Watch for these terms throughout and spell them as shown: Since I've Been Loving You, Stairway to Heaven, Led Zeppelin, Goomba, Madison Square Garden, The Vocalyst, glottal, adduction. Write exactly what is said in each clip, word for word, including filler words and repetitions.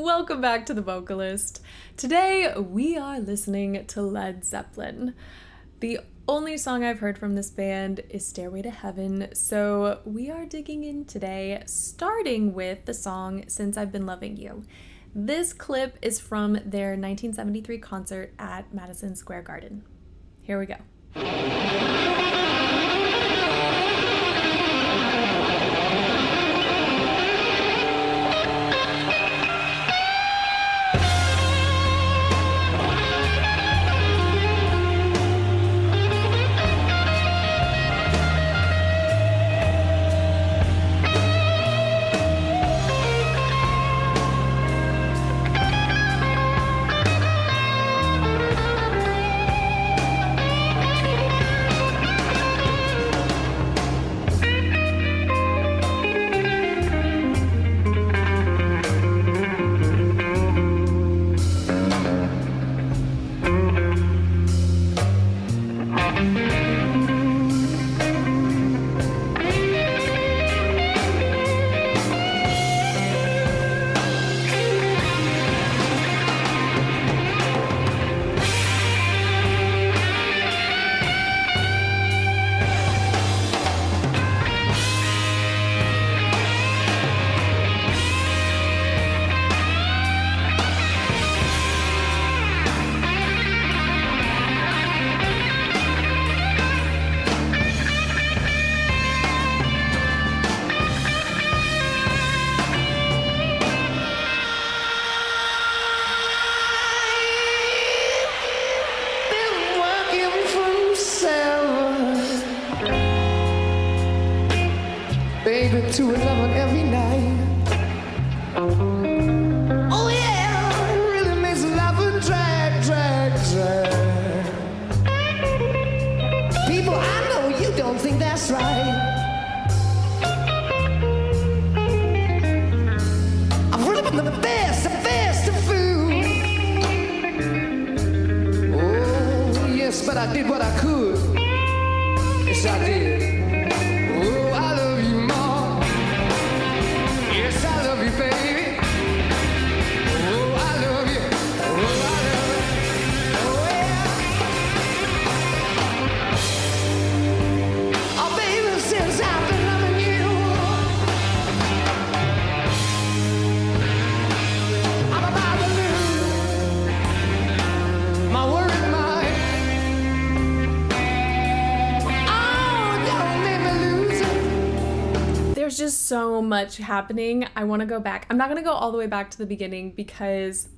Welcome back to The Vocalyst. Today we are listening to Led Zeppelin. The only song I've heard from this band is Stairway to Heaven, so we are digging in today, starting with the song Since I've Been Loving You. This clip is from their nineteen seventy-three concert at Madison Square Garden. Here we go. Baby, to eleven every night. Oh yeah, it really makes life a drag, drag, drag. People, I know you don't think that's right. I'm really the best, the best of food. Oh yes, but I did what I could. Yes, I did. Just so much happening. I want to go back. I'm not going to go all the way back to the beginning because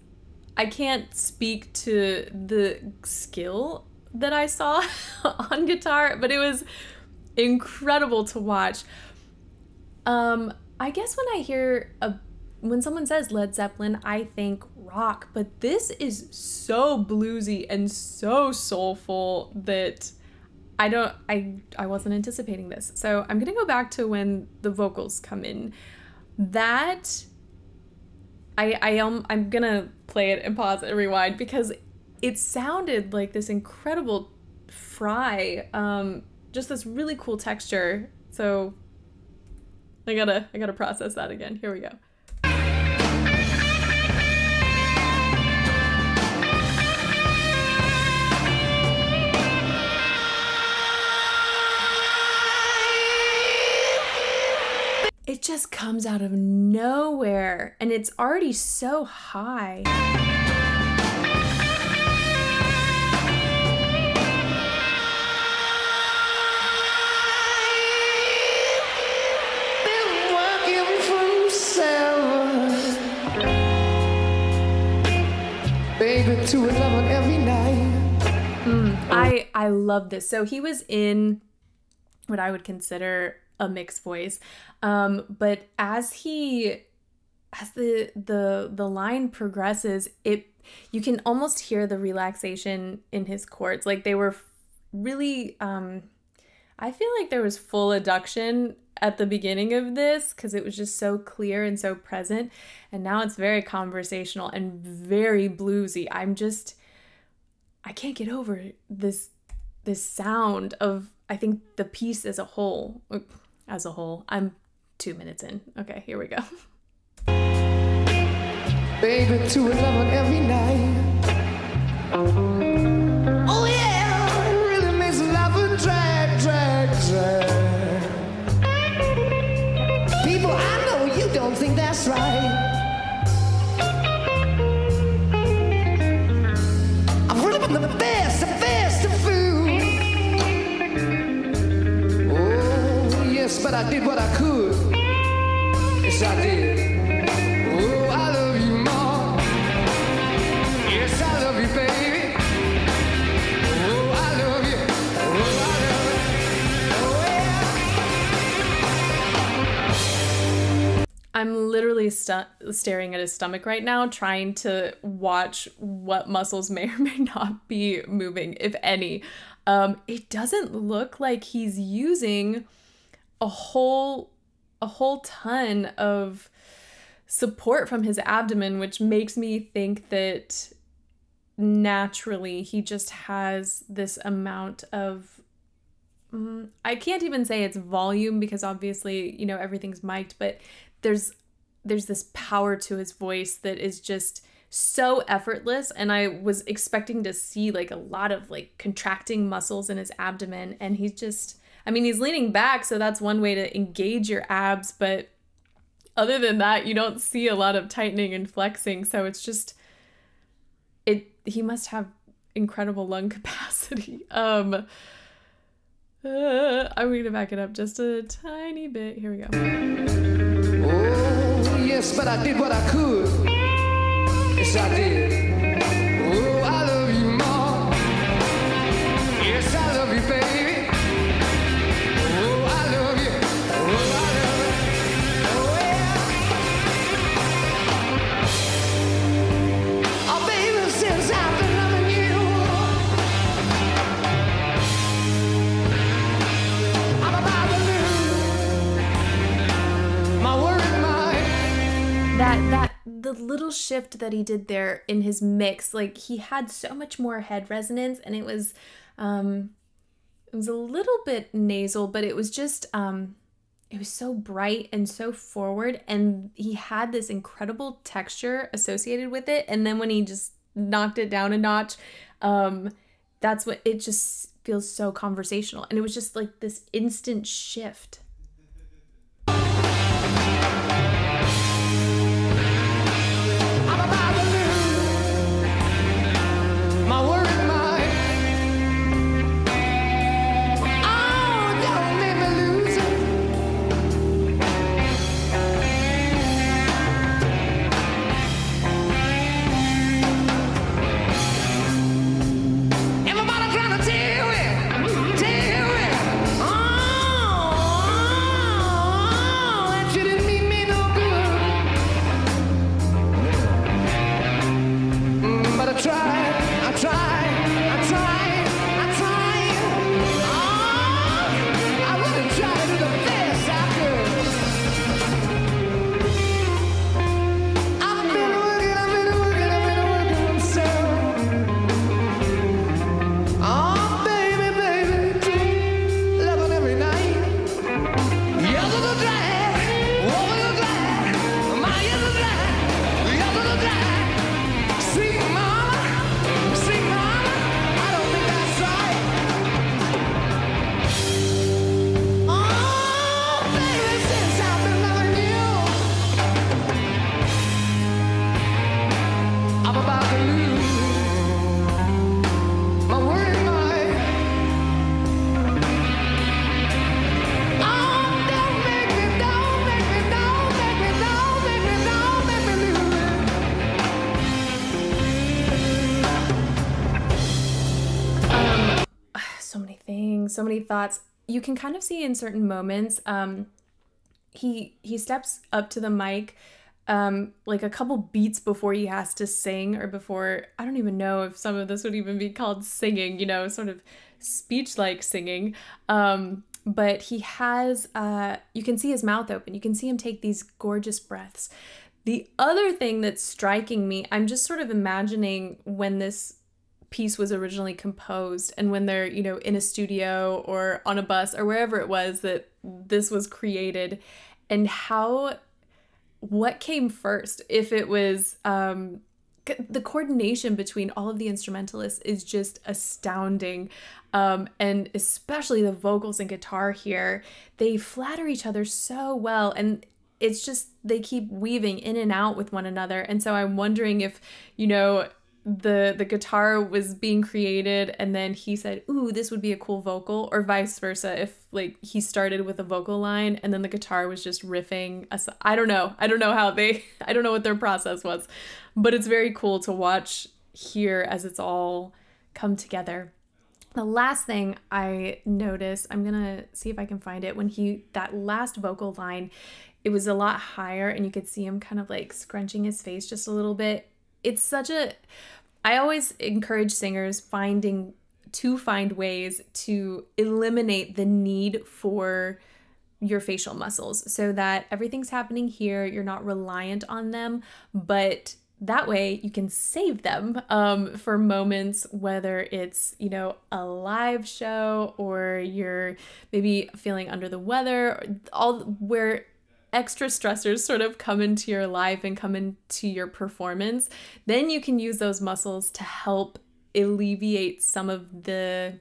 I can't speak to the skill that I saw on guitar, but it was incredible to watch. Um, I guess when I hear, a, when someone says Led Zeppelin, I think rock, but this is so bluesy and so soulful that I don't, I, I wasn't anticipating this. So I'm gonna go back to when the vocals come in. That, I, I am, I'm gonna play it and pause it and rewind because it sounded like this incredible fry, um, just this really cool texture. So I gotta, I gotta process that again. Here we go. It just comes out of nowhere, and it's already so high. Baby, to eleven every night. Mm, I I love this. So he was in what I would consider a mixed voice, um, but as he, as the the the line progresses, it you can almost hear the relaxation in his chords. Like they were really, um, I feel like there was full adduction at the beginning of this because it was just so clear and so present, and now it's very conversational and very bluesy. I'm just, I can't get over this this sound of, I think, the piece as a whole. As a whole. I'm two minutes in. Okay, here we go. baby, to eleven every night. Oh yeah, it really makes life a drag, drag, drag. People, I know you don't think that's right. But I did what I could. Yes, I did. Oh, I love you more. Yes, I love you, baby. Oh, I love you. Oh, I love you. Oh, yeah. I'm literally st- staring at his stomach right now, trying to watch what muscles may or may not be moving, if any. Um, it doesn't look like he's using a whole a whole ton of support from his abdomen, which makes me think that naturally he just has this amount of, mm, I can't even say it's volume because obviously, you know, everything's mic'd, but there's there's this power to his voice that is just so effortless. And I was expecting to see like a lot of like contracting muscles in his abdomen, and he's just, I mean, he's leaning back, so that's one way to engage your abs, but other than that, you don't see a lot of tightening and flexing, so it's just, it. He must have incredible lung capacity. Um, uh, I'm going to back it up just a tiny bit. Here we go. Oh, yes, but I did what I could. Yes, I did. Oh, I love you more. Yes, I love you, baby. That, that the little shift that he did there in his mix, like he had so much more head resonance, and it was, um, it was a little bit nasal, but it was just, um, it was so bright and so forward, and he had this incredible texture associated with it. And then when he just knocked it down a notch, um, that's what, it just feels so conversational, and it was just like this instant shift. So many thoughts. You can kind of see in certain moments, um, he he steps up to the mic um, like a couple beats before he has to sing, or before, I don't even know if some of this would even be called singing, you know, sort of speech-like singing. Um, but he has, uh, you can see his mouth open. You can see him take these gorgeous breaths. The other thing that's striking me, I'm just sort of imagining when this piece was originally composed, and when they're, you know, in a studio or on a bus or wherever it was that this was created, and how what came first, if it was um the coordination between all of the instrumentalists is just astounding. Um, and especially the vocals and guitar here, they flatter each other so well. And it's just, they keep weaving in and out with one another. And so I'm wondering if, you know, the, the guitar was being created and then he said, ooh, this would be a cool vocal, or vice versa. If like he started with a vocal line and then the guitar was just riffing. I don't know. I don't know how they, I don't know what their process was, but it's very cool to watch here as it's all come together. The last thing I noticed, I'm gonna see if I can find it, when he, that last vocal line, it was a lot higher and you could see him kind of like scrunching his face just a little bit. It's such a, I always encourage singers finding, to find ways to eliminate the need for your facial muscles so that everything's happening here, you're not reliant on them, but that way you can save them um, for moments, whether it's, you know, a live show or you're maybe feeling under the weather, or all where extra stressors sort of come into your life and come into your performance. Then you can use those muscles to help alleviate some of the,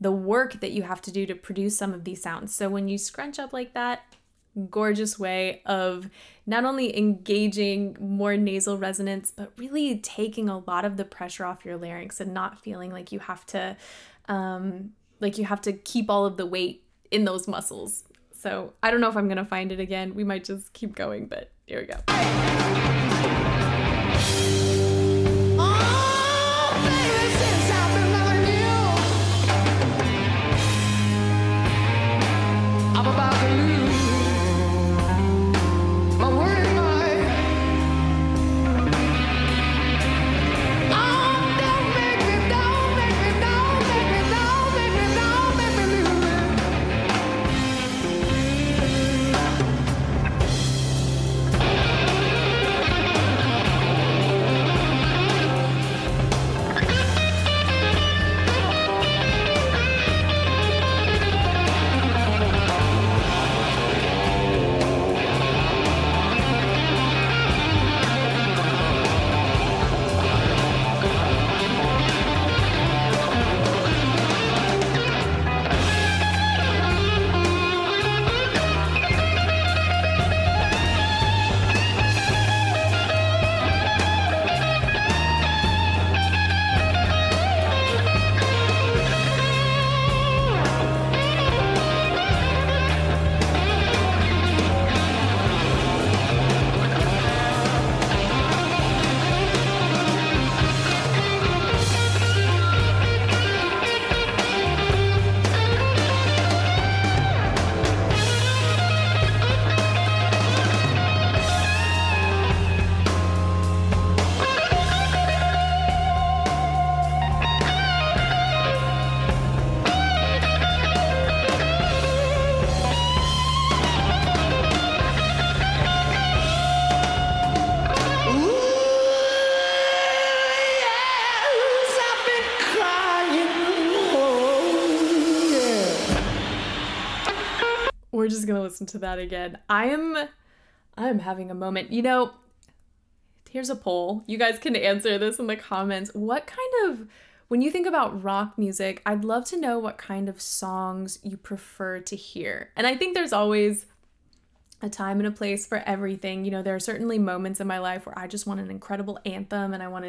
the work that you have to do to produce some of these sounds. So when you scrunch up like that, gorgeous way of not only engaging more nasal resonance, but really taking a lot of the pressure off your larynx and not feeling like you have to, um, like you have to keep all of the weight in those muscles. So I don't know if I'm gonna find it again. We might just keep going, but here we go. We're just gonna listen to that again. I am, I am having a moment. You know, here's a poll. You guys can answer this in the comments. What kind of, when you think about rock music, I'd love to know what kind of songs you prefer to hear. And I think there's always a time and a place for everything. You know, there are certainly moments in my life where I just want an incredible anthem and I want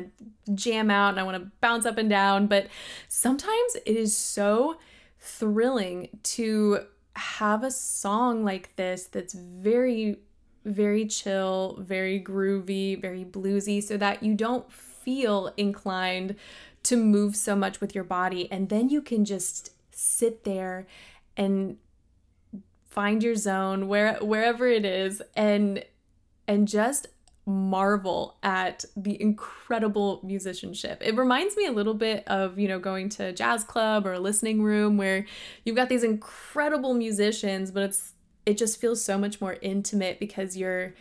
to jam out and I want to bounce up and down. But sometimes it is so thrilling to have a song like this that's very, very chill, very groovy, very bluesy, so that you don't feel inclined to move so much with your body. And then you can just sit there and find your zone where, wherever it is, and, and just marvel at the incredible musicianship. It reminds me a little bit of, you know, going to a jazz club or a listening room where you've got these incredible musicians, but it's, it just feels so much more intimate because you're,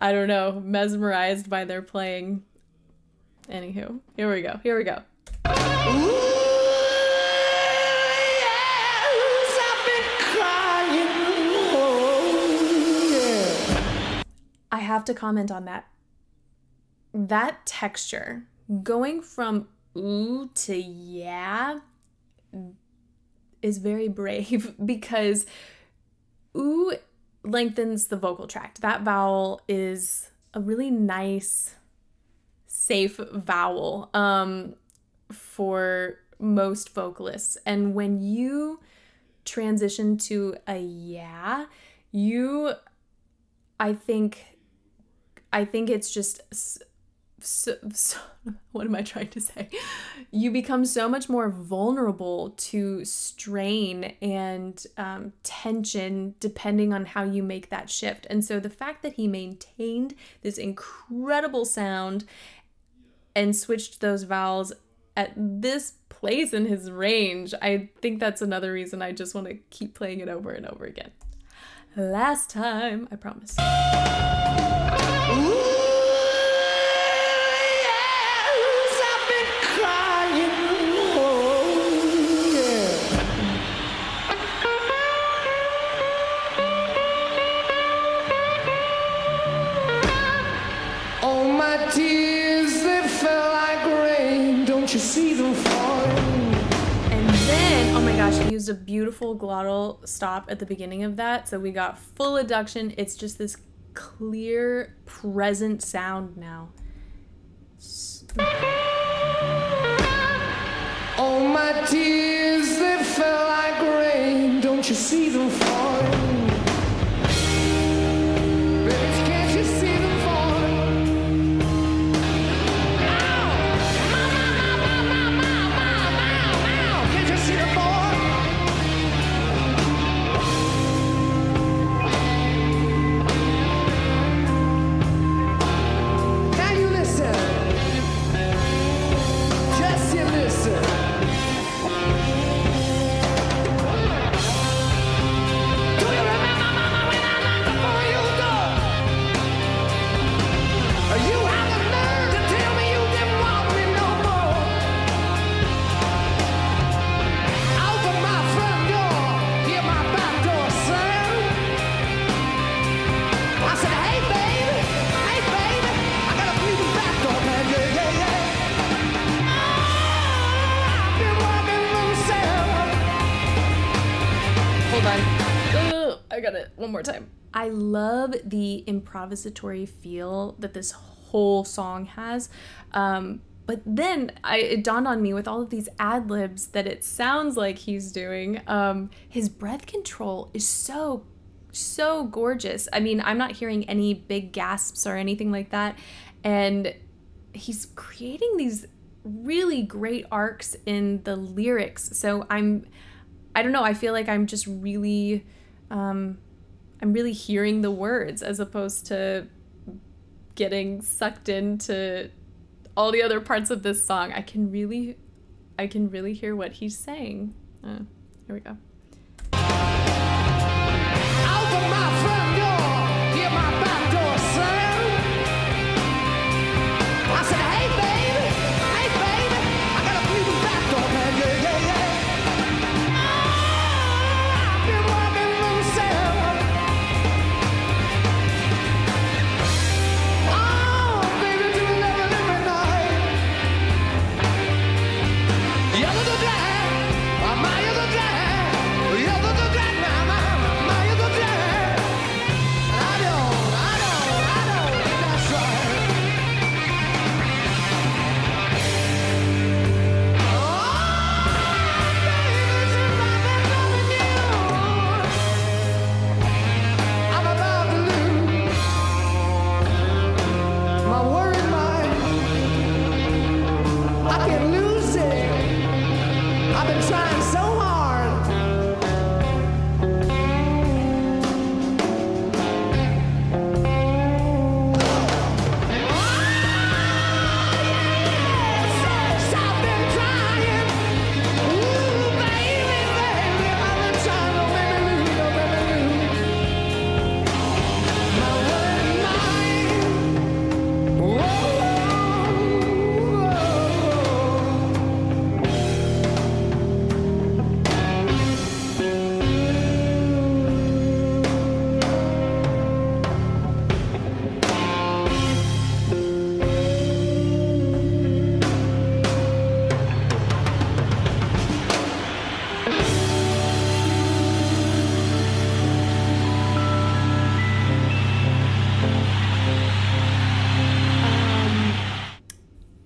I don't know, mesmerized by their playing. Anywho, here we go, here we go. Ooh. have to comment on that. That texture, going from ooh to yeah, is very brave, because ooh lengthens the vocal tract. That vowel is a really nice, safe vowel um, for most vocalists. And when you transition to a yeah, you, I think, I think it's just, so, so, what am I trying to say? You become so much more vulnerable to strain and um, tension depending on how you make that shift. And so the fact that he maintained this incredible sound and switched those vowels at this place in his range, I think that's another reason I just want to keep playing it over and over again. Last time, I promise. Ooh. Used a beautiful glottal stop at the beginning of that, so we got full adduction. It's just this clear, present sound now. Oh, my tears, they fell like rain. Don't you see them falling? I got it one more time. I love the improvisatory feel that this whole song has. Um, but then I, it dawned on me with all of these ad-libs that it sounds like he's doing. Um, his breath control is so, so gorgeous. I mean, I'm not hearing any big gasps or anything like that. And he's creating these really great arcs in the lyrics. So I'm, I don't know, I feel like I'm just really... Um, I'm really hearing the words as opposed to getting sucked into all the other parts of this song. I can really, I can really hear what he's saying. Uh, here we go.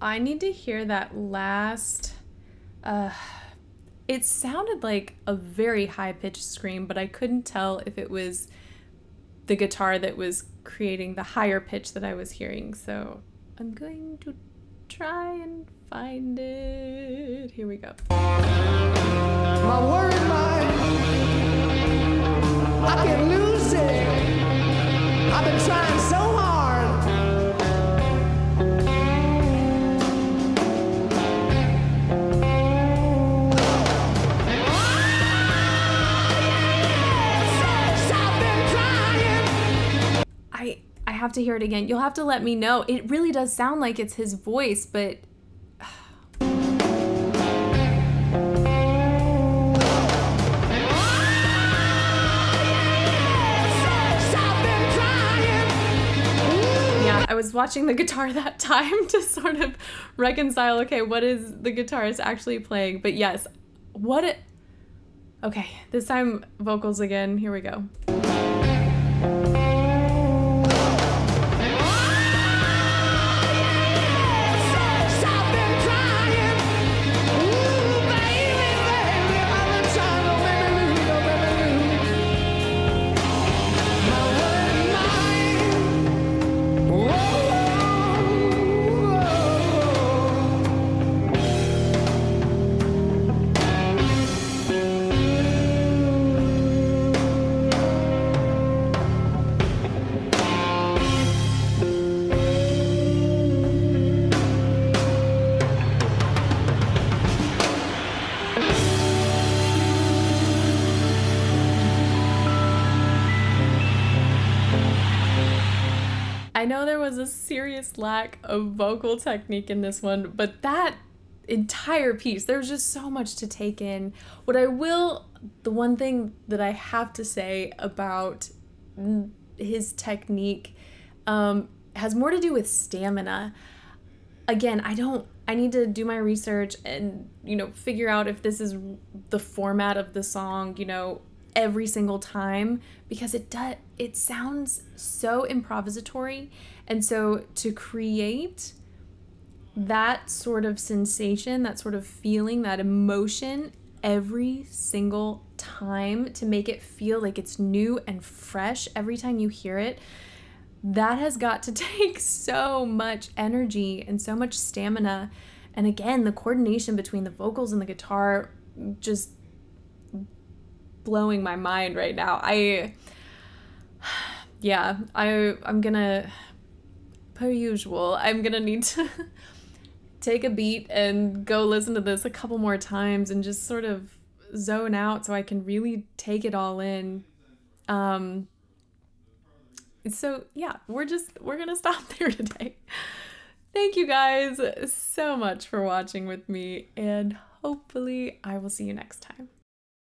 I need to hear that last, uh, it sounded like a very high-pitched scream, but I couldn't tell if it was the guitar that was creating the higher pitch that I was hearing, so I'm going to try and find it. Here we go. My word, mine. I can lose it. I've been trying so hard. I have to hear it again. You'll have to let me know. It really does sound like it's his voice, but yeah, I was watching the guitar that time to sort of reconcile, okay, what is the guitarist actually playing? But yes, what it, okay, this time vocals again, here we go. I know there was a serious lack of vocal technique in this one, but that entire piece, there was just so much to take in. What I will, the one thing that I have to say about his technique um, has more to do with stamina. Again, I don't, I need to do my research and, you know, figure out if this is the format of the song, you know, every single time, because it does, it sounds so improvisatory, and so to create that sort of sensation, that sort of feeling, that emotion every single time, to make it feel like it's new and fresh every time you hear it, that has got to take so much energy and so much stamina. And again, the coordination between the vocals and the guitar, just blowing my mind right now. I, yeah, I, I'm gonna, per usual, I'm gonna need to take a beat and go listen to this a couple more times and just sort of zone out so I can really take it all in. Um, so yeah, we're just, we're gonna stop there today. Thank you guys so much for watching with me, and hopefully I will see you next time.